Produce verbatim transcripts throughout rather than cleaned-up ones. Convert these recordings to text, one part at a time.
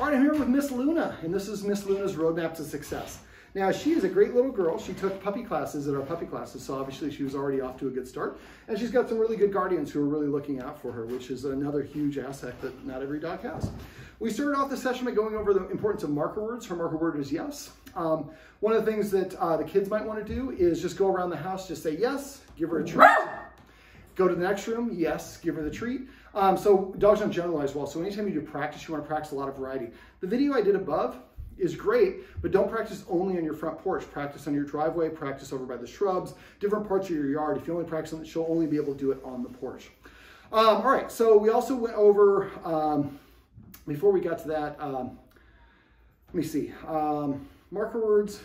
All right, I'm here with Miss Luna, and this is Miss Luna's Roadmap to Success. Now, she is a great little girl. She took puppy classes at our puppy classes, so obviously she was already off to a good start. And she's got some really good guardians who are really looking out for her, which is another huge asset that not every dog has. We started off the session by going over the importance of marker words. Her marker word is yes. Um, one of the things that uh, the kids might want to do is just go around the house, just say yes, give her a treat. Go to the next room, yes, give her the treat. Um, so dogs don't generalize well, so anytime you do practice, you want to practice a lot of variety. The video I did above is great, but don't practice only on your front porch. Practice on your driveway, practice over by the shrubs, different parts of your yard. If you only practice on it, she'll only be able to do it on the porch. Um, all right, so we also went over, um, before we got to that, um, let me see, um, marker words.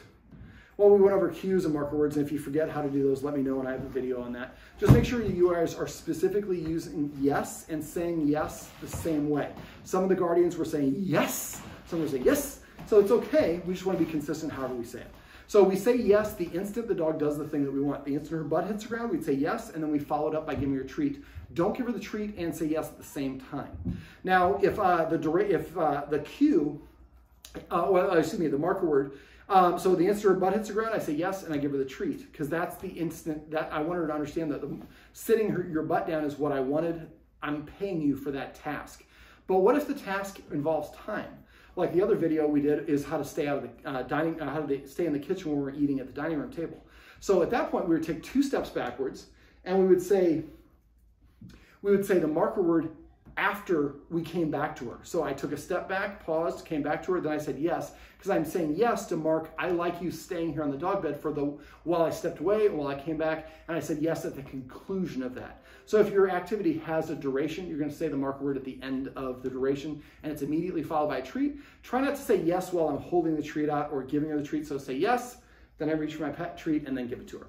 Well, we went over cues and marker words, and if you forget how to do those, let me know, and I have a video on that. Just make sure you guys are specifically using yes and saying yes the same way. Some of the guardians were saying yes, some were saying yes, so it's okay. We just want to be consistent however we say it. So we say yes the instant the dog does the thing that we want. The instant her butt hits the ground, we'd say yes, and then we follow it up by giving her a treat. Don't give her the treat and say yes at the same time. Now, if uh, the if uh, the cue, uh, well, excuse me, the marker word. Um, so the instant her butt hits the ground, I say yes, and I give her the treat, because that's the instant that I want her to understand that the, sitting her, your butt down is what I wanted. I'm paying you for that task. But what if the task involves time? Like the other video we did is how to stay out of the uh, dining, uh, how to stay in the kitchen when we're eating at the dining room table. So at that point, we would take two steps backwards, and we would say, we would say the marker word after we came back to her. So I took a step back, paused, came back to her, then I said yes, because I'm saying yes to Mark, I like you staying here on the dog bed for the, while I stepped away, while I came back, and I said yes at the conclusion of that. So if your activity has a duration, you're gonna say the marker word at the end of the duration, and it's immediately followed by a treat. Try not to say yes while I'm holding the treat out or giving her the treat, so say yes, then I reach for my pet treat and then give it to her.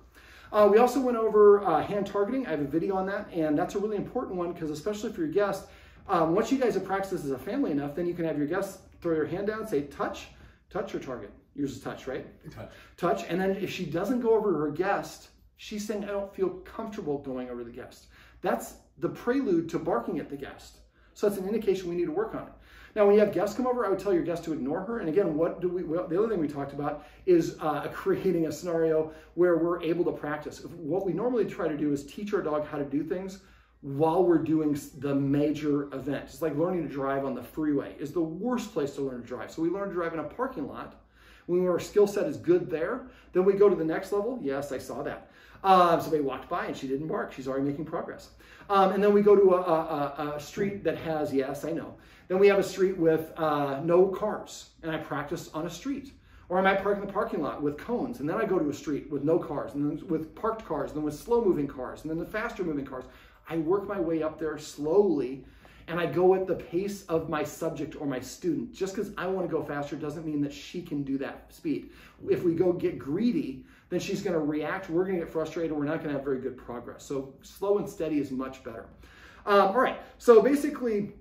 Uh, we also went over uh, hand targeting. I have a video on that, and that's a really important one because especially for your guests, um, once you guys have practiced this as a family enough, then you can have your guests throw your hand down, say touch, touch or target. Yours is touch, right? Touch. Touch, and then if she doesn't go over to her guest, she's saying, I don't feel comfortable going over to the guest. That's the prelude to barking at the guest. So that's an indication we need to work on it. Now, when you have guests come over, I would tell your guests to ignore her. And again, what do we? Well, the other thing we talked about is uh, creating a scenario where we're able to practice. What we normally try to do is teach our dog how to do things while we're doing the major event. It's like learning to drive on the freeway is the worst place to learn to drive. So we learn to drive in a parking lot. When our skill set is good there, then we go to the next level. Yes, I saw that. Uh, somebody walked by and she didn't bark. She's already making progress. Um, and then we go to a, a, a street that has, yes, I know. Then we have a street with uh, no cars, and I practice on a street. Or I might park in the parking lot with cones, and then I go to a street with no cars, and then with parked cars, and then with slow-moving cars, and then the faster-moving cars. I work my way up there slowly, and I go at the pace of my subject or my student. Just because I want to go faster doesn't mean that she can do that speed. If we go get greedy, then she's going to react, we're going to get frustrated, we're not going to have very good progress. So slow and steady is much better. Um, all right, so basically,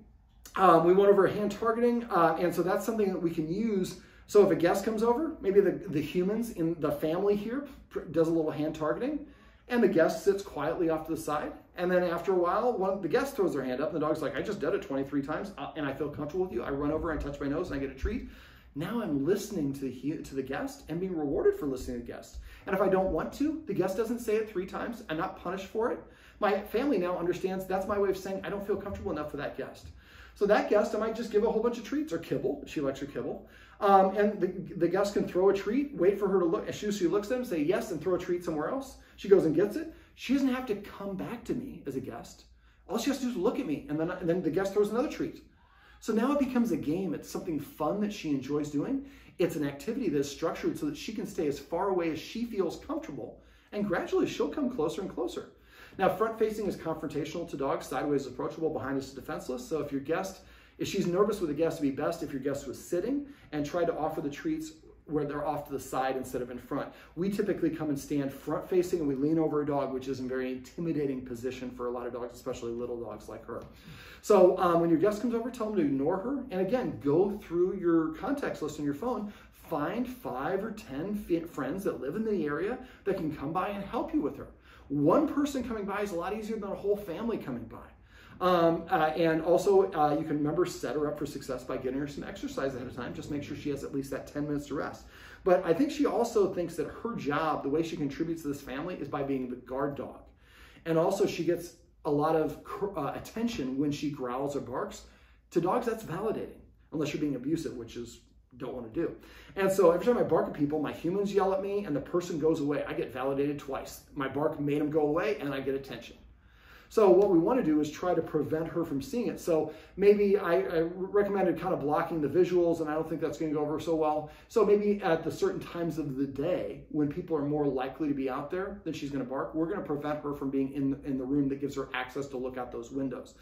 Um, we went over hand targeting, uh, and so that's something that we can use. So if a guest comes over, maybe the, the humans in the family here does a little hand targeting, and the guest sits quietly off to the side, and then after a while, one of the guest throws their hand up, and the dog's like, I just did it twenty-three times, uh, and I feel comfortable with you. I run over, I touch my nose, and I get a treat. Now I'm listening to the, to the guest and being rewarded for listening to the guest. And if I don't want to, the guest doesn't say it three times, I'm not punished for it. My family now understands that's my way of saying I don't feel comfortable enough for that guest. So that guest, I might just give a whole bunch of treats or kibble, if she likes her kibble. Um, and the, the guest can throw a treat, wait for her to look, as soon as she looks at him, say yes, and throw a treat somewhere else. She goes and gets it. She doesn't have to come back to me as a guest. All she has to do is look at me, and then, and then the guest throws another treat. So now it becomes a game. It's something fun that she enjoys doing. It's an activity that is structured so that she can stay as far away as she feels comfortable, and gradually she'll come closer and closer. Now, front-facing is confrontational to dogs, sideways is approachable, behind is defenseless. So if your guest, if she's nervous with a guest, it'd be best if your guest was sitting and tried to offer the treats where they're off to the side instead of in front. We typically come and stand front-facing and we lean over a dog, which is a very intimidating position for a lot of dogs, especially little dogs like her. So um, when your guest comes over, tell them to ignore her. And again, go through your contacts list on your phone. Find five or ten friends that live in the area that can come by and help you with her. One person coming by is a lot easier than a whole family coming by. Um, uh, and also, uh, you can remember, set her up for success by getting her some exercise ahead of time. Just make sure she has at least that ten minutes to rest. But I think she also thinks that her job, the way she contributes to this family, is by being the guard dog. And also, she gets a lot of uh, attention when she growls or barks. To dogs, that's validating, unless you're being abusive, which is don't want to do. And so every time I bark at people, my humans yell at me and the person goes away. I get validated twice. My bark made them go away and I get attention. So what we want to do is try to prevent her from seeing it. So maybe I, I recommended kind of blocking the visuals, and I don't think that's going to go over so well. So maybe at the certain times of the day when people are more likely to be out there, then she's going to bark. We're going to prevent her from being in, in the room that gives her access to look out those windows.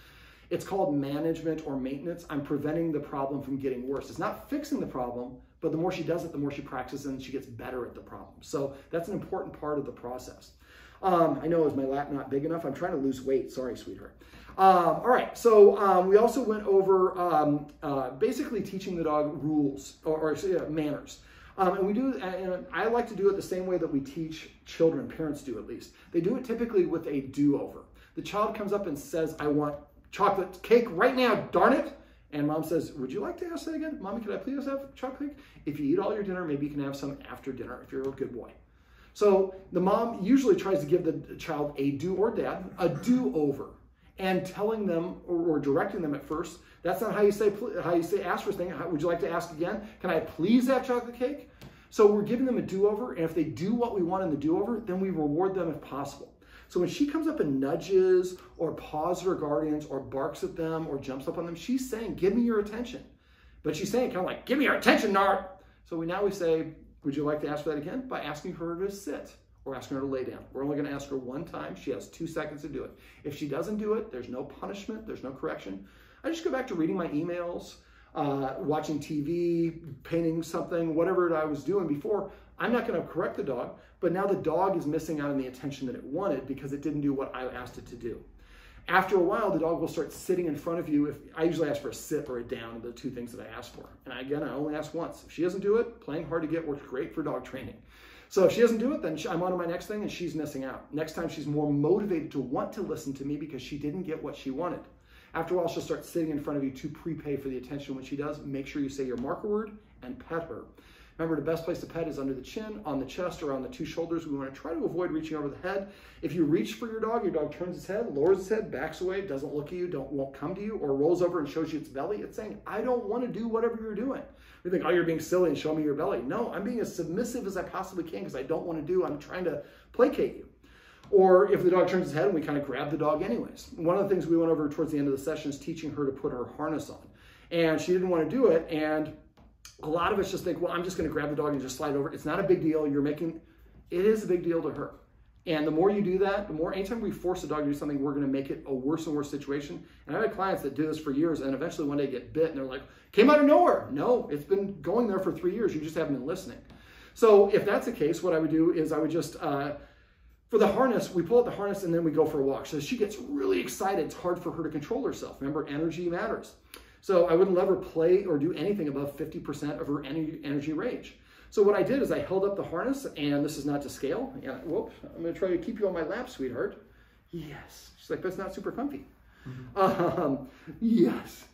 It's called management or maintenance. I'm preventing the problem from getting worse. It's not fixing the problem, but the more she does it, the more she practices and she gets better at the problem. So that's an important part of the process. Um, I know, is my lap not big enough? I'm trying to lose weight. Sorry, sweetheart. Um, all right. So um, we also went over um, uh, basically teaching the dog rules or, or uh, manners. Um, and we do, and I like to do it the same way that we teach children, parents do at least. They do it typically with a do-over. The child comes up and says, I want chocolate cake right now, darn it. And mom says, would you like to ask that again? Mommy, could I please have chocolate cake? If you eat all your dinner, maybe you can have some after dinner if you're a good boy. So the mom usually tries to give the child a do or dad, a do-over, and telling them or, or directing them at first, that's not how you say, how you say ask for thing. How, would you like to ask again? Can I please have chocolate cake? So we're giving them a do-over, and if they do what we want in the do-over, then we reward them if possible. So when she comes up and nudges or paws her guardians or barks at them or jumps up on them, she's saying, give me your attention. But she's saying kind of like, give me your attention, Nart. So we now we say, would you like to ask for that again? By asking her to sit or asking her to lay down. We're only going to ask her one time. She has two seconds to do it. If she doesn't do it, there's no punishment. There's no correction. I just go back to reading my emails, uh, watching T V, painting something, whatever I was doing before. I'm not going to correct the dog, but now the dog is missing out on the attention that it wanted because it didn't do what I asked it to do. After a while, the dog will start sitting in front of you. If I usually ask for a sit or a down, the two things that I ask for. And again, I only ask once. If she doesn't do it, playing hard to get works great for dog training. So if she doesn't do it, then I'm on to my next thing and she's missing out. Next time, she's more motivated to want to listen to me because she didn't get what she wanted. After a while, she'll start sitting in front of you to prepay for the attention. When she does, make sure you say your marker word and pet her. Remember, the best place to pet is under the chin, on the chest, or on the two shoulders. We want to try to avoid reaching over the head. If you reach for your dog, your dog turns its head, lowers its head, backs away, doesn't look at you, don't, won't come to you, or rolls over and shows you its belly, it's saying, I don't want to do whatever you're doing. You think, oh, you're being silly and show me your belly. No, I'm being as submissive as I possibly can because I don't want to do, I'm trying to placate you. Or if the dog turns its head and we kind of grab the dog anyways. One of the things we went over towards the end of the session is teaching her to put her harness on. And she didn't want to do it, and a lot of us just think, well, I'm just going to grab the dog and just slide over. It's not a big deal. You're making, it is a big deal to her. And the more you do that, the more, anytime we force a dog to do something, we're going to make it a worse and worse situation. And I've had clients that do this for years and eventually one day get bit and they're like, came out of nowhere. No, it's been going there for three years. You just haven't been listening. So if that's the case, what I would do is I would just, uh, for the harness, we pull out the harness and then we go for a walk. So she gets really excited. It's hard for her to control herself. Remember, energy matters. So I wouldn't let her play or do anything above fifty percent of her energy range. So what I did is I held up the harness, and this is not to scale. And I, whoop, I'm going to try to keep you on my lap, sweetheart. Yes. She's like, that's not super comfy. Mm-hmm. um, yes.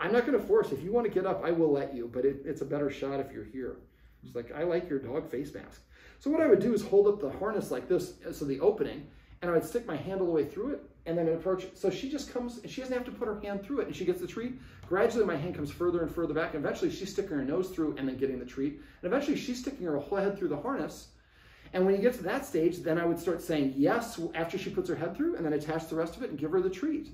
I'm not going to force. If you want to get up, I will let you, but it, it's a better shot if you're here. She's like, I like your dog face mask. So what I would do is hold up the harness like this, so the opening, and I would stick my hand all the way through it, and then approach it. So she just comes, and she doesn't have to put her hand through it, and she gets the treat. Gradually, my hand comes further and further back, and eventually she's sticking her nose through and then getting the treat. And eventually she's sticking her whole head through the harness. And when you get to that stage, then I would start saying yes after she puts her head through, and then attach the rest of it and give her the treat.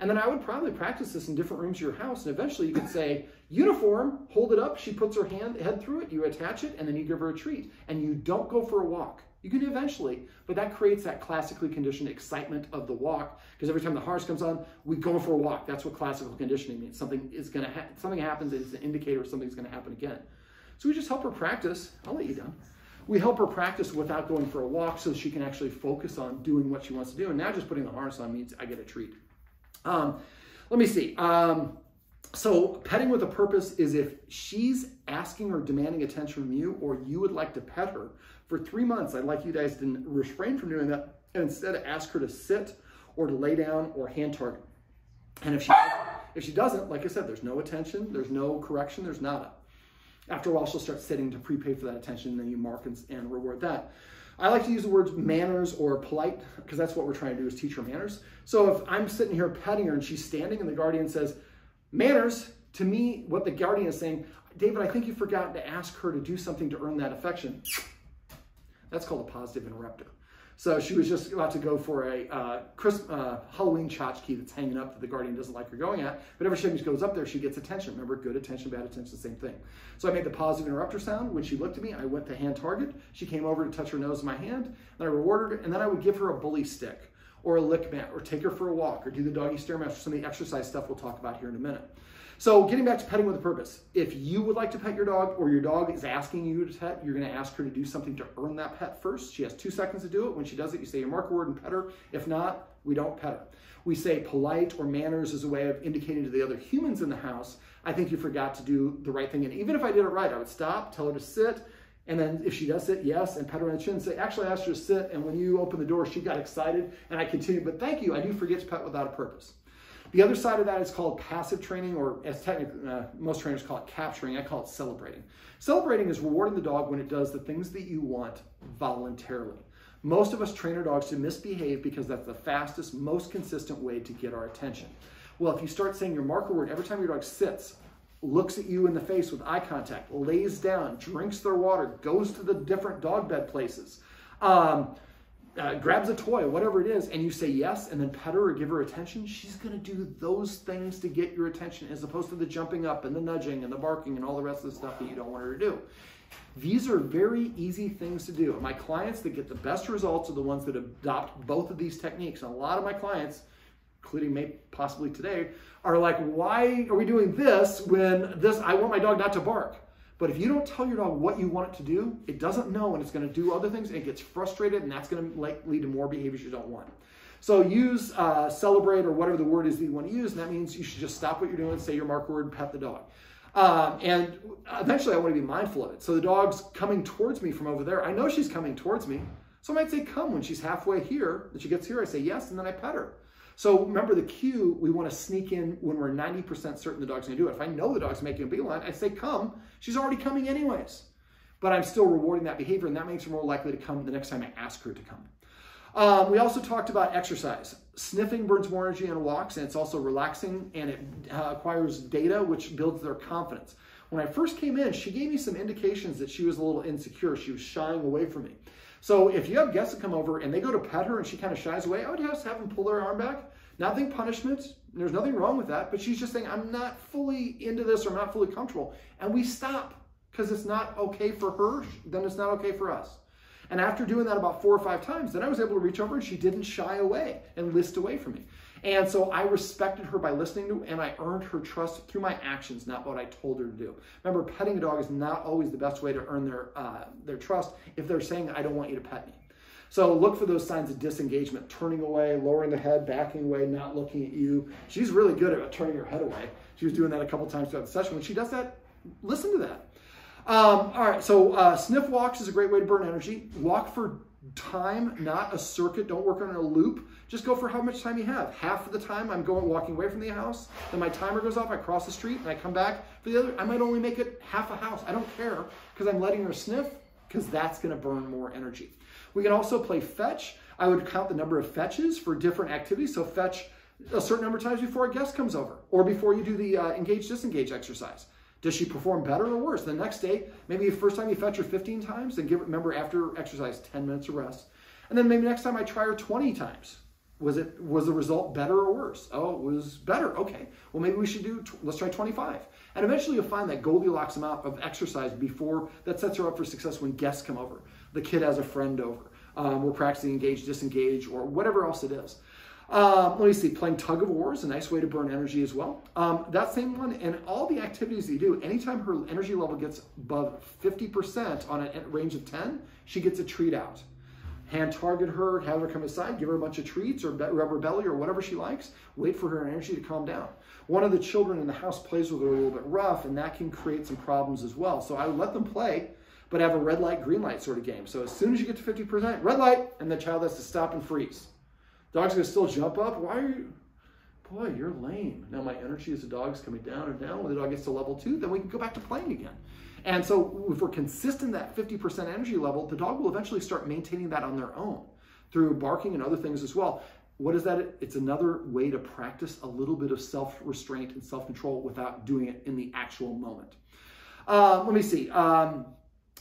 And then I would probably practice this in different rooms of your house, and eventually you could say, uniform, hold it up, she puts her hand head through it, you attach it, and then you give her a treat. And you don't go for a walk. You can eventually, but that creates that classically conditioned excitement of the walk, because every time the harness comes on, we go for a walk. That's what classical conditioning means. Something is going to ha something happens is an indicator something's going to happen again. So we just help her practice. I'll let you down. We help her practice without going for a walk, so she can actually focus on doing what she wants to do. And now just putting the harness on means I get a treat. Um, let me see. Um, so petting with a purpose is if she's asking or demanding attention from you, or you would like to pet her. For three months, I'd like you guys to refrain from doing that and instead ask her to sit or to lay down or hand target. And if she, if she doesn't, like I said, there's no attention, there's no correction, there's nada. After a while, she'll start sitting to prepay for that attention, and then you mark and, and reward that. I like to use the words manners or polite, because that's what we're trying to do is teach her manners. So if I'm sitting here petting her and she's standing and the guardian says, manners, to me, what the guardian is saying, David, I think you forgot to ask her to do something to earn that affection. That's called a positive interrupter. So she was just about to go for a uh, Christmas, uh, Halloween tchotchke that's hanging up that the guardian doesn't like her going at. But every time she goes up there, she gets attention. Remember, good attention, bad attention, same thing. So I made the positive interrupter sound. When she looked at me, I went to hand target. She came over to touch her nose in my hand, and I rewarded her, and then I would give her a bully stick or a lick mat or take her for a walk or do the doggy stairmaster, some of the exercise stuff we'll talk about here in a minute. So getting back to petting with a purpose. If you would like to pet your dog or your dog is asking you to pet, you're gonna ask her to do something to earn that pet first. She has two seconds to do it. When she does it, you say your marker word and pet her. If not, we don't pet her. We say polite or manners as a way of indicating to the other humans in the house, I think you forgot to do the right thing. And even if I did it right, I would stop, tell her to sit, and then if she does sit, yes, and pet her on the chin and say, actually I asked her to sit, and when you open the door, she got excited, and I continued, but thank you, I do forget to pet without a purpose. The other side of that is called passive training, or as technically, uh, most trainers call it capturing. I call it celebrating. Celebrating is rewarding the dog when it does the things that you want voluntarily. Most of us train our dogs to misbehave because that's the fastest, most consistent way to get our attention. Well, if you start saying your marker word every time your dog sits, looks at you in the face with eye contact, lays down, drinks their water, goes to the different dog bed places, um, Uh, grabs a toy, whatever it is, and you say yes, and then pet her or give her attention, she's going to do those things to get your attention as opposed to the jumping up and the nudging and the barking and all the rest of the stuff that you don't want her to do. These are very easy things to do. My clients that get the best results are the ones that adopt both of these techniques. And a lot of my clients, including maybe possibly today, are like, why are we doing this when this, I want my dog not to bark? But if you don't tell your dog what you want it to do, it doesn't know and it's gonna do other things and it gets frustrated, and that's gonna lead to more behaviors you don't want. So use uh, celebrate or whatever the word is that you wanna use, and that means you should just stop what you're doing, say your marker word, pet the dog. Um, and eventually I wanna be mindful of it. So the dog's coming towards me from over there. I know she's coming towards me. So I might say come when she's halfway here, when she gets here, I say yes, and then I pet her. So remember the cue we want to sneak in when we're ninety percent certain the dog's going to do it. If I know the dog's making a beeline, I say come. She's already coming anyways. But I'm still rewarding that behavior, and that makes her more likely to come the next time I ask her to come. Um, we also talked about exercise. Sniffing burns more energy on walks, and it's also relaxing, and it uh, acquires data, which builds their confidence. When I first came in, she gave me some indications that she was a little insecure. She was shying away from me. So if you have guests that come over and they go to pet her and she kind of shies away, I would have to have them pull their arm back. Nothing punishment. There's nothing wrong with that. But she's just saying, I'm not fully into this or I'm not fully comfortable. And we stop because it's not okay for her. Then it's not okay for us. And after doing that about four or five times, then I was able to reach over and she didn't shy away and list away from me. And so I respected her by listening to, and I earned her trust through my actions, not what I told her to do. Remember, petting a dog is not always the best way to earn their, uh, their trust if they're saying, I don't want you to pet me. So look for those signs of disengagement, turning away, lowering the head, backing away, not looking at you. She's really good at turning her head away. She was doing that a couple times throughout the session. When she does that, listen to that. Um, all right, so uh, sniff walks is a great way to burn energy. Walk for time, not a circuit. Don't work on a loop. Just go for how much time you have. Half of the time I'm going walking away from the house, then my timer goes off, I cross the street, and I come back for the other. I might only make it half a house. I don't care because I'm letting her sniff, because that's going to burn more energy. We can also play fetch. I would count the number of fetches for different activities. So fetch a certain number of times before a guest comes over or before you do the uh, engage disengage exercise. Does she perform better or worse? The next day, maybe the first time you fetch her fifteen times, then give, remember after exercise, ten minutes of rest. And then maybe next time I try her twenty times. Was it, was the result better or worse? Oh, it was better. Okay, well maybe we should do, let's try twenty-five. And eventually you'll find that Goldilocks amount of exercise before, that sets her up for success when guests come over. The kid has a friend over. Um, we're practicing engage, disengage, or whatever else it is. Um, let me see, playing tug of war is a nice way to burn energy as well. Um, that same one, and all the activities that you do, anytime her energy level gets above fifty percent on a range of ten, she gets a treat out. Hand target her, have her come aside, give her a bunch of treats or rub her belly or whatever she likes, wait for her energy to calm down. One of the children in the house plays with her a little bit rough, and that can create some problems as well. So I let them play, but have a red light, green light sort of game. So as soon as you get to fifty percent, red light, and the child has to stop and freeze. Dog's gonna still jump up. Why are you, boy, you're lame. Now my energy as a dog is coming down and down. When the dog gets to level two, then we can go back to playing again. And so if we're consistent at that fifty percent energy level, the dog will eventually start maintaining that on their own through barking and other things as well. What is that? It's another way to practice a little bit of self-restraint and self-control without doing it in the actual moment. Uh, let me see. Um,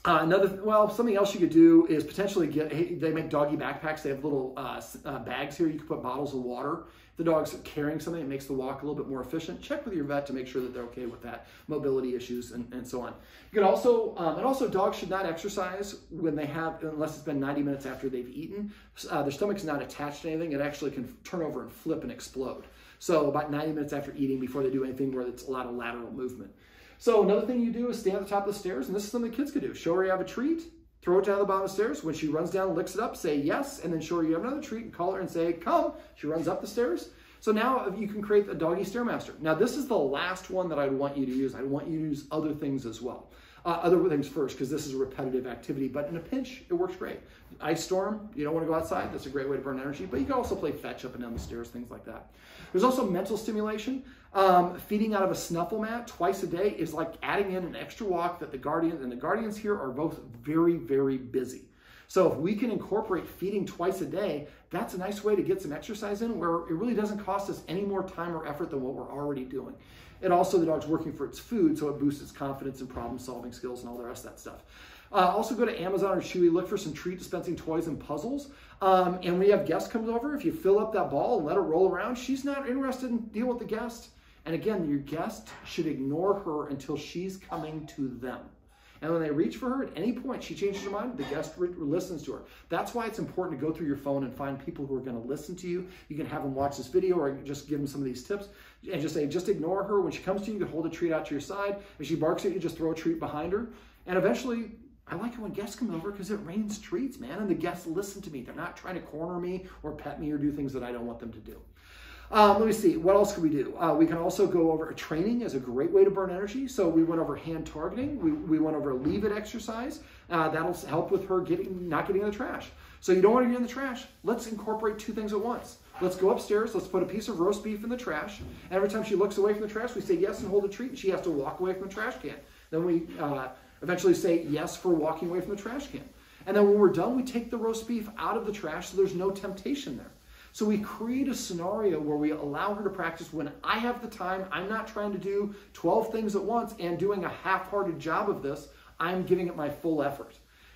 Uh, another, well, something else you could do is potentially get, hey, they make doggy backpacks. They have little uh, uh, bags here. You can put bottles of water. If the dog's carrying something, it makes the walk a little bit more efficient. Check with your vet to make sure that they're okay with that, mobility issues and, and so on. You can also, um, and also dogs should not exercise when they have, unless it's been ninety minutes after they've eaten. Uh, their stomach's not attached to anything. It actually can turn over and flip and explode. So about ninety minutes after eating, before they do anything where it's a lot of lateral movement. So another thing you do is stand at the top of the stairs, and this is something kids could do. Show her you have a treat, throw it down the bottom of the stairs. When she runs down and licks it up, say yes, and then show her you have another treat and call her and say, come. She runs up the stairs. So now you can create a doggy stairmaster. Now this is the last one that I'd want you to use. I'd want you to use other things as well. Uh, other things first, because this is a repetitive activity, but in a pinch, it works great. Ice storm, you don't want to go outside, that's a great way to burn energy, but you can also play fetch up and down the stairs, things like that. There's also mental stimulation. Um, feeding out of a snuffle mat twice a day is like adding in an extra walk that the guardian and the guardians here are both very, very busy. So if we can incorporate feeding twice a day, that's a nice way to get some exercise in where it really doesn't cost us any more time or effort than what we're already doing. And also the dog's working for its food, so it boosts its confidence and problem solving skills and all the rest of that stuff. Uh, also go to Amazon or Chewy, look for some treat dispensing toys and puzzles. Um, and when you have guests come over, if you fill up that ball and let her roll around, she's not interested in dealing with the guest. And again, your guest should ignore her until she's coming to them. And when they reach for her at any point, she changes her mind, the guest listens to her. That's why it's important to go through your phone and find people who are going to listen to you. You can have them watch this video or just give them some of these tips and just say, just ignore her. When she comes to you, you can hold a treat out to your side. If she barks at you, just throw a treat behind her. And eventually, I like it when guests come over because it rains treats, man. And the guests listen to me. They're not trying to corner me or pet me or do things that I don't want them to do. Um, let me see, what else could we do? Uh, we can also go over training as a great way to burn energy. So we went over hand targeting. We, we went over leave it exercise. Uh, that'll help with her getting not getting in the trash. So you don't want to get in the trash. Let's incorporate two things at once. Let's go upstairs. Let's put a piece of roast beef in the trash. And every time she looks away from the trash, we say yes and hold a treat. And she has to walk away from the trash can. Then we uh, eventually say yes for walking away from the trash can. And then when we're done, we take the roast beef out of the trash so there's no temptation there. So we create a scenario where we allow her to practice when I have the time. I'm not trying to do twelve things at once and doing a half-hearted job of this. I'm giving it my full effort.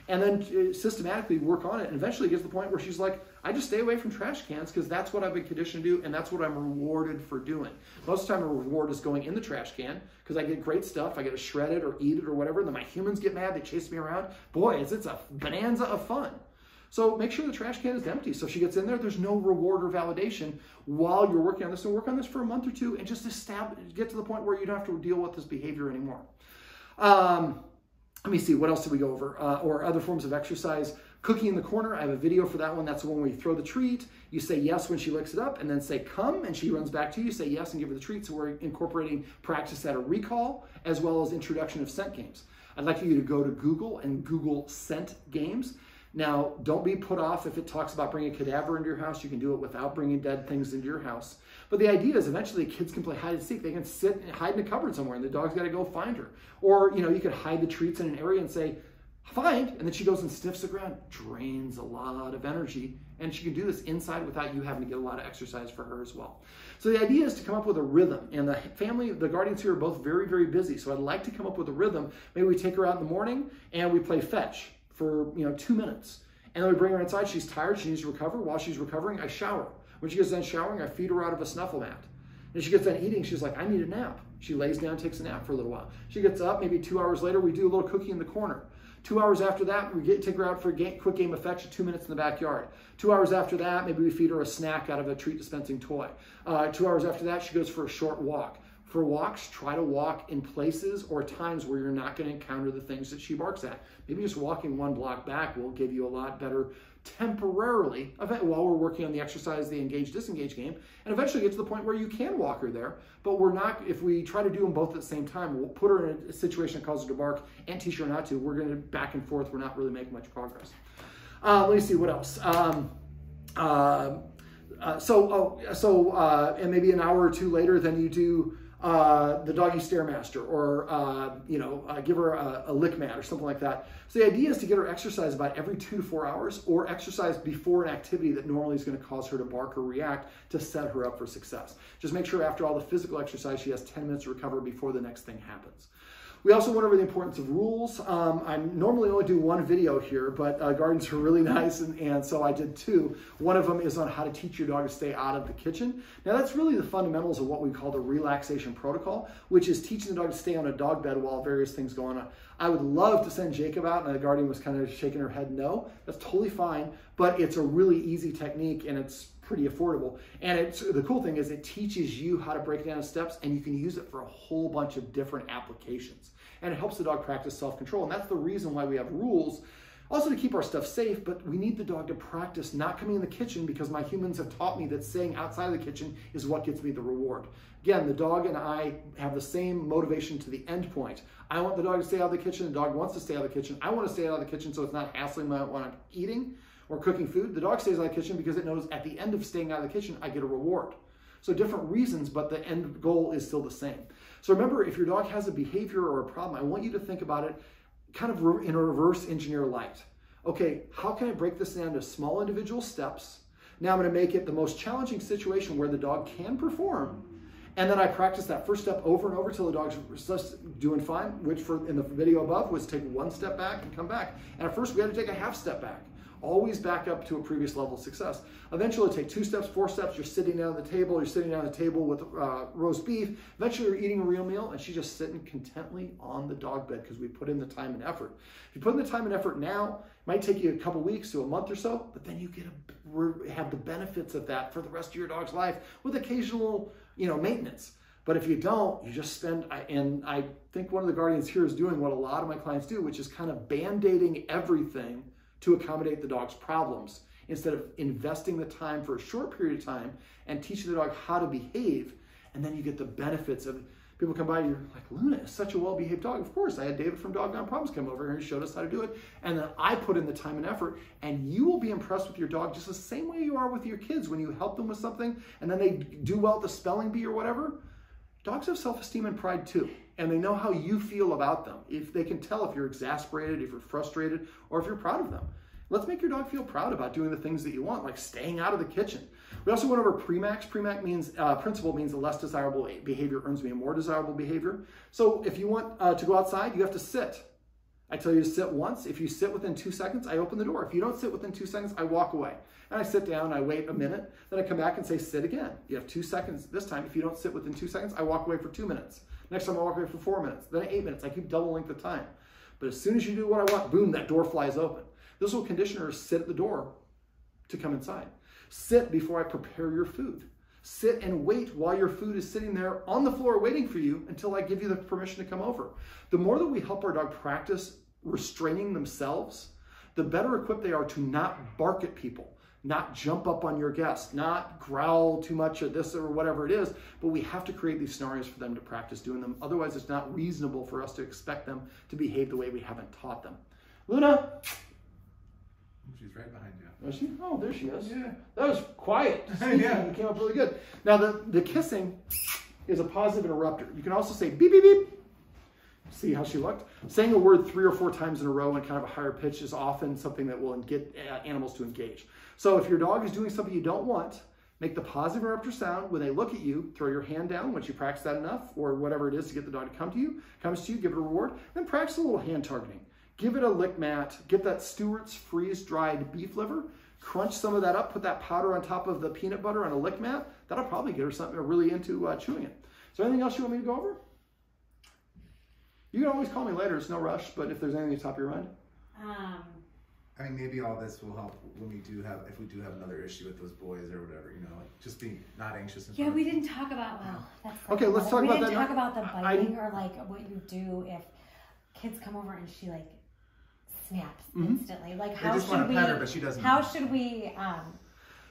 And then systematically work on it. And eventually it gets to the point where she's like, I just stay away from trash cans because that's what I've been conditioned to do and that's what I'm rewarded for doing. Most of the time a reward is going in the trash can because I get great stuff. I get to shred it or eat it or whatever. And then my humans get mad. They chase me around. Boy, it's, it's a bonanza of fun. So make sure the trash can is empty. So if she gets in there, there's no reward or validation while you're working on this. So work on this for a month or two and just establish, get to the point where you don't have to deal with this behavior anymore. Um, let me see, what else did we go over? Uh, or other forms of exercise. Cookie in the corner, I have a video for that one. That's the one where you throw the treat. You say yes when she licks it up and then say come and she runs back to you. You say yes and give her the treat. So we're incorporating practice at a recall as well as introduction of scent games. I'd like you to go to Google and Google scent games. Now, don't be put off if it talks about bringing a cadaver into your house. You can do it without bringing dead things into your house. But the idea is eventually kids can play hide and seek. They can sit and hide in a cupboard somewhere and the dog's got to go find her. Or, you know, you could hide the treats in an area and say, find, and then she goes and sniffs the ground, drains a lot of energy, and she can do this inside without you having to get a lot of exercise for her as well. So the idea is to come up with a rhythm, and the family, the guardians here are both very, very busy. So I'd like to come up with a rhythm. Maybe we take her out in the morning and we play fetch for you know two minutes. And then we bring her inside, she's tired, she needs to recover. While she's recovering, I shower. When she gets done showering, I feed her out of a snuffle mat. And she gets done eating, she's like, I need a nap. She lays down, takes a nap for a little while. She gets up, maybe two hours later, we do a little cookie in the corner. Two hours after that, we get, take her out for a game, quick game of fetch at two minutes in the backyard. Two hours after that, maybe we feed her a snack out of a treat dispensing toy. Uh, two hours after that, she goes for a short walk. For walks, try to walk in places or times where you're not going to encounter the things that she barks at. Maybe just walking one block back will give you a lot better temporarily event while we're working on the exercise, the engage-disengage game, and eventually get to the point where you can walk her there, but we're not, if we try to do them both at the same time, we'll put her in a situation that causes her to bark and teach her not to. We're going to back and forth. We're not really making much progress. Uh, let me see what else. Um, uh, uh, so oh, so uh, and maybe an hour or two later, then you do uh, the doggy stairmaster, or uh, you know, uh, give her a, a lick mat or something like that. So the idea is to get her exercise about every two to four hours, or exercise before an activity that normally is going to cause her to bark or react, to set her up for success. Just make sure after all the physical exercise, she has ten minutes to recover before the next thing happens. We also went over the importance of rules. Um, I normally only do one video here, but uh, gardens are really nice, and, and so I did two. One of them is on how to teach your dog to stay out of the kitchen. Now that's really the fundamentals of what we call the relaxation protocol, which is teaching the dog to stay on a dog bed while various things go on. I would love to send Jacob out, and the guardian was kind of shaking her head no. That's totally fine, but it's a really easy technique, and it's pretty affordable. And it's, the cool thing is it teaches you how to break down steps, and you can use it for a whole bunch of different applications. And it helps the dog practice self-control. And that's the reason why we have rules. Also to keep our stuff safe, but we need the dog to practice not coming in the kitchen, because my humans have taught me that staying outside of the kitchen is what gets me the reward. Again, the dog and I have the same motivation to the end point. I want the dog to stay out of the kitchen. The dog wants to stay out of the kitchen. I want to stay out of the kitchen so it's not hassling me when I'm eating or cooking food. The dog stays out of the kitchen because it knows at the end of staying out of the kitchen, I get a reward. So different reasons, but the end goal is still the same. So remember, if your dog has a behavior or a problem, I want you to think about it kind of in a reverse engineer light. Okay, how can I break this down to small individual steps? Now I'm gonna make it the most challenging situation where the dog can perform. And then I practice that first step over and over till the dog's doing fine, which for in the video above was take one step back and come back. And at first we had to take a half step back. Always back up to a previous level of success. Eventually take two steps, four steps, you're sitting down at the table, you're sitting down at the table with uh, roast beef. Eventually you're eating a real meal, and she's just sitting contently on the dog bed because we put in the time and effort. If you put in the time and effort now, it might take you a couple weeks to a month or so, but then you get a, have the benefits of that for the rest of your dog's life with occasional, you know, maintenance. But if you don't, you just spend, and I think one of the guardians here is doing what a lot of my clients do, which is kind of band-aiding everything to accommodate the dog's problems, instead of investing the time for a short period of time and teaching the dog how to behave. And then you get the benefits of, people come by and you're like, Luna is such a well-behaved dog. Of course, I had David from Dog Gone Problems come over here and he showed us how to do it. And then I put in the time and effort, and you will be impressed with your dog just the same way you are with your kids when you help them with something and then they do well at the spelling bee or whatever. Dogs have self-esteem and pride too, and they know how you feel about them. If they can tell if you're exasperated, if you're frustrated, or if you're proud of them. Let's make your dog feel proud about doing the things that you want, like staying out of the kitchen. We also went over pre-max. Pre-max means, uh, principle means the less desirable behavior earns me a more desirable behavior. So if you want uh, to go outside, you have to sit. I tell you to sit once. If you sit within two seconds, I open the door. If you don't sit within two seconds, I walk away. And I sit down, I wait a minute, then I come back and say, sit again. You have two seconds this time. If you don't sit within two seconds, I walk away for two minutes. Next time I walk away for four minutes, then eight minutes. I keep double length of time. But as soon as you do what I want, boom, that door flies open. This will condition her to sit at the door to come inside. Sit before I prepare your food. Sit and wait while your food is sitting there on the floor waiting for you until I give you the permission to come over. The more that we help our dog practice restraining themselves, the better equipped they are to not bark at people, not jump up on your guest, not growl too much at this or whatever it is, but we have to create these scenarios for them to practice doing them. Otherwise, it's not reasonable for us to expect them to behave the way we haven't taught them. Luna! She's right behind you. Is she? Oh, there she is. Yeah. That was quiet. Yeah. It came up really good. Now, the, the kissing is a positive interrupter. You can also say beep, beep, beep. See how she looked? Saying a word three or four times in a row in kind of a higher pitch is often something that will get animals to engage. So if your dog is doing something you don't want, make the positive interrupter sound. When they look at you, throw your hand down once you practice that enough, or whatever it is to get the dog to come to you, comes to you, give it a reward, then practice a little hand targeting. Give it a lick mat, get that Stewart's freeze dried beef liver, crunch some of that up, put that powder on top of the peanut butter on a lick mat. That'll probably get her something really into uh, chewing it. Is there anything else you want me to go over? You can always call me later, it's no rush, but if there's anything at the top of your mind. Um, I mean, maybe all this will help when we do have, if we do have another issue with those boys or whatever, you know, like just being not anxious. And yeah, we didn't talk about, well, that's okay, let's talk about that. We didn't talk about the biting or like what you do if kids come over and she like, snaps instantly. Mm-hmm. Like how just should want to we? Pet her, but she doesn't. How should we? Um,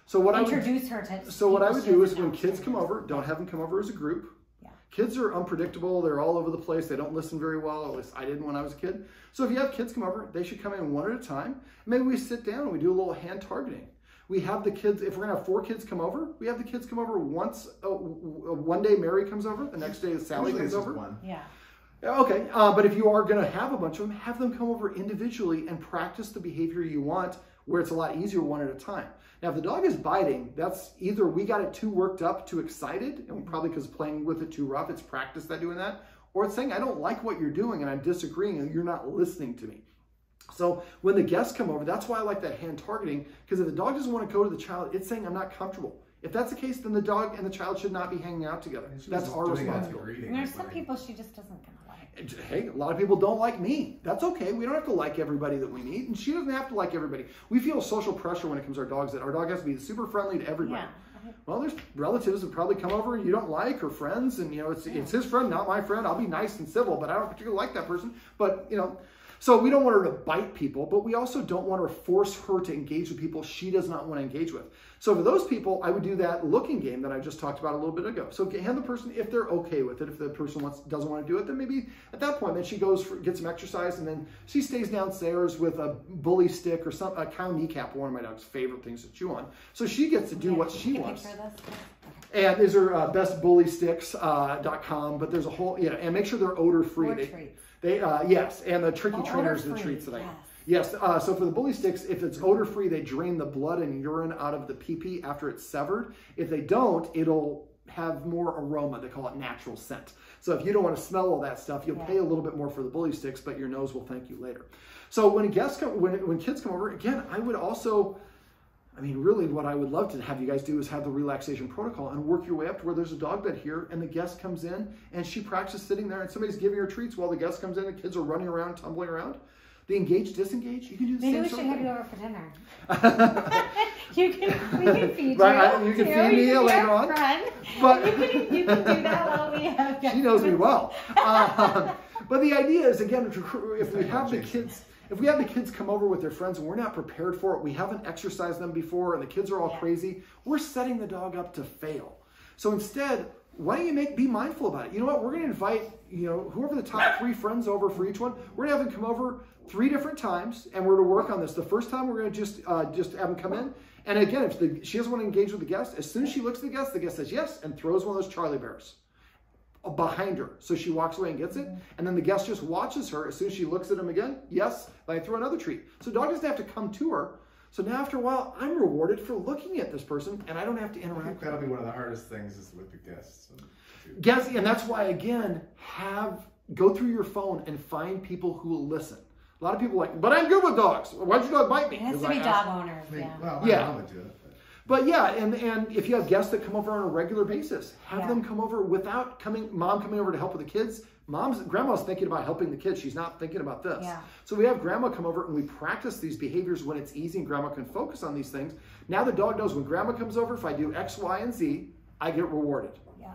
so what introduce I would, her to? So what I would do is when kids come over, don't have them come over as a group. Yeah. Kids are unpredictable. They're all over the place. They don't listen very well. At least I didn't when I was a kid. So if you have kids come over, they should come in one at a time. Maybe we sit down and we do a little hand targeting. We have the kids, if we're gonna have four kids come over, we have the kids come over once, uh, one day Mary comes over, the next day Sally comes over. One. Yeah. Okay, uh, but if you are gonna have a bunch of them, have them come over individually and practice the behavior you want where it's a lot easier one at a time. Now, if the dog is biting, that's either we got it too worked up, too excited, and probably because playing with it too rough, it's practice that doing that, or it's saying, I don't like what you're doing and I'm disagreeing and you're not listening to me. So when the guests come over, that's why I like that hand targeting, because if the dog doesn't want to go to the child, it's saying I'm not comfortable. If that's the case, then the dog and the child should not be hanging out together. That's our responsibility. And there's some people she just doesn't kind of like. Hey, a lot of people don't like me. That's okay. We don't have to like everybody that we meet, and she doesn't have to like everybody. We feel social pressure when it comes to our dogs that our dog has to be super friendly to everybody. Yeah. Well, there's relatives that probably come over you don't like, or friends, and you know it's yeah. it's his friend, not my friend. I'll be nice and civil, but I don't particularly like that person. But you know. So we don't want her to bite people, but we also don't want her to force her to engage with people she does not want to engage with. So for those people, I would do that looking game that I just talked about a little bit ago. So hand the person, if they're okay with it, if the person wants, doesn't want to do it, then maybe at that point, then she goes for, gets some exercise, and then she stays downstairs with a bully stick or some, a cow kneecap, one of my dog's favorite things to chew on. So she gets to do yeah, what she wants. And these are uh, best bully sticks dot com, uh, but there's a whole, yeah, and make sure they're odor-free. They, uh, yes, and the tricky oh, trainers and the treats that I yes. yes, uh, so for the bully sticks, if it's odor-free, they drain the blood and urine out of the pee-pee after it's severed. If they don't, it'll have more aroma. They call it natural scent. So if you don't want to smell all that stuff, you'll yeah. pay a little bit more for the bully sticks, but your nose will thank you later. So when guests come, when, when kids come over, again, I would also... I mean, really what I would love to have you guys do is have the relaxation protocol and work your way up to where there's a dog bed here and the guest comes in and she practices sitting there and somebody's giving her treats while the guest comes in and the kids are running around, tumbling around. The engage, disengage, you can do the Maybe same thing. Maybe we should something. have you over for dinner. you can, we can feed right, you. I, you can too. feed me later on. But you, can, you can do that while we have guests. She knows me well. Uh, but the idea is, again, if we have the kids... If we have the kids come over with their friends and we're not prepared for it, we haven't exercised them before and the kids are all yeah. crazy, we're setting the dog up to fail. So instead, why don't you make, be mindful about it? You know what, we're gonna invite, you know, whoever the top three friends over for each one, we're gonna have them come over three different times and we're to work on this. The first time we're gonna just, uh, just have them come in. And again, if the, she doesn't wanna engage with the guest, as soon as she looks at the guest, the guest says yes and throws one of those Charlie Bears behind her. So she walks away and gets it. And then the guest just watches her. As soon as she looks at him again, yes, I throw another treat. So dog doesn't have to come to her. So now after a while, I'm rewarded for looking at this person and I don't have to interact. I think that'll be one of the hardest things is with the guests. Guests, and that's why, again, have, go through your phone and find people who will listen. A lot of people are like, but I'm good with dogs. Why'd your dog bite me? It has to be dog owners. Yeah. Well, my mom would do it. But yeah, and, and if you have guests that come over on a regular basis, have yeah. them come over without coming, mom coming over to help with the kids. Mom's, grandma's thinking about helping the kids. She's not thinking about this. Yeah. So we have grandma come over and we practice these behaviors when it's easy and grandma can focus on these things. Now the dog knows when grandma comes over, if I do X, Y, and Z, I get rewarded. Yes.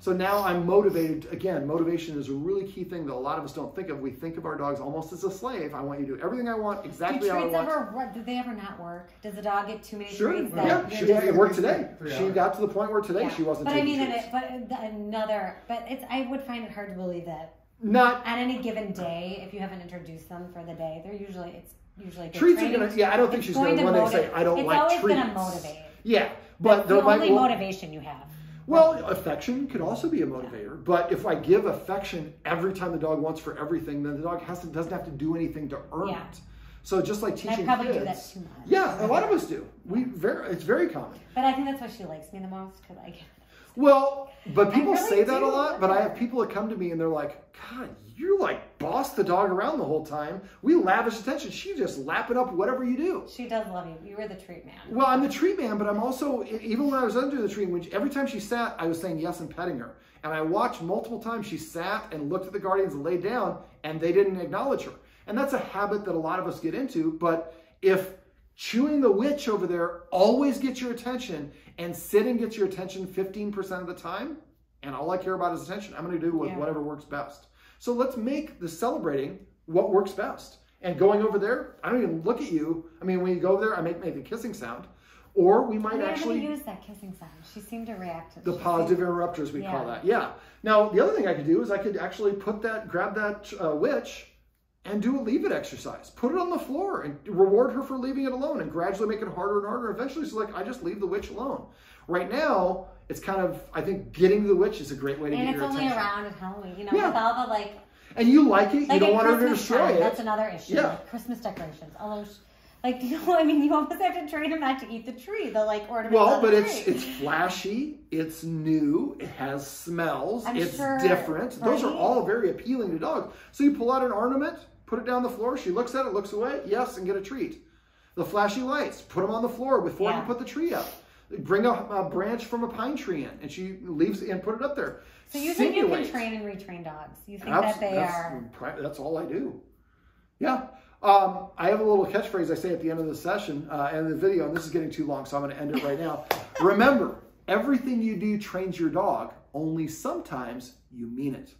So now I'm motivated. Again, motivation is a really key thing that a lot of us don't think of. We think of our dogs almost as a slave. I want you to do everything I want, exactly how I want. Ever, did they ever not work? Does the dog get too many sure. treats? Well, yeah, she did. It worked today. She got to the point where today yeah. she wasn't but taking I mean, treats. But I mean, but another, but it's, I would find it hard to believe that not at any given day, if you haven't introduced them for the day, they're usually, it's usually good treats training. Are going to, yeah, I don't think it's she's going to one day say, I don't it's like treats. It's always going to motivate. Yeah, but the only will, motivation you have. Well, affection could also be a motivator, but if I give affection every time the dog wants for everything, then the dog has to, doesn't have to do anything to earn yeah. it. So just like teaching kids. I probably do that too much. Yeah, a lot of us do. We very, it's very common. But I think that's why she likes me the most, because I get Well, but people really say do. that a lot, but I have people that come to me and they're like, God, you like boss the dog around the whole time. We lavish attention. She just lap it up whatever you do. She does love you. You were the treat man. Well, I'm the treat man, but I'm also, even when I was under the treat, when she, every time she sat, I was saying yes and petting her. And I watched multiple times she sat and looked at the guardians and laid down and they didn't acknowledge her. And that's a habit that a lot of us get into, but if chewing the witch over there always gets your attention and sitting gets your attention fifteen percent of the time, and all I care about is attention, I'm going to do with yeah. whatever works best. So let's make the celebrating what works best. And going over there, I don't even look at you. I mean, when you go over there, I make maybe a kissing sound. Or we might Why actually use that kissing sound. She seemed to react to the positive seemed... interrupters, we yeah. call that. Yeah. Now, the other thing I could do is I could actually put that, grab that uh, witch, and do a leave it exercise. Put it on the floor and reward her for leaving it alone, and gradually make it harder and harder. Eventually she's like, I just leave the witch alone. Right now, it's kind of, I think getting the witch is a great way to and get your attention. And it's only around at Halloween, you know, yeah. with all the like... And you like it, like you don't want Christmas her to destroy time. it. That's another issue. Yeah. Like Christmas decorations, although... Like, you know, I mean, you almost have to train them not to eat the tree. They'll, like, order well, but it's tree. It's flashy. It's new. It has smells. I'm it's sure, different. Right? Those are all very appealing to dogs. So you pull out an ornament, put it down the floor. She looks at it, looks away. Yes, and get a treat. The flashy lights, put them on the floor before yeah. you put the tree up. Bring a, a branch from a pine tree in, and she leaves and put it up there. So you think Simulate. you can train and retrain dogs? You think that's, that they that's, are... That's all I do. Yeah. Um, I have a little catchphrase I say at the end of the session, uh, end of the video, and this is getting too long, so I'm going to end it right now. Remember, everything you do trains your dog, only sometimes you mean it.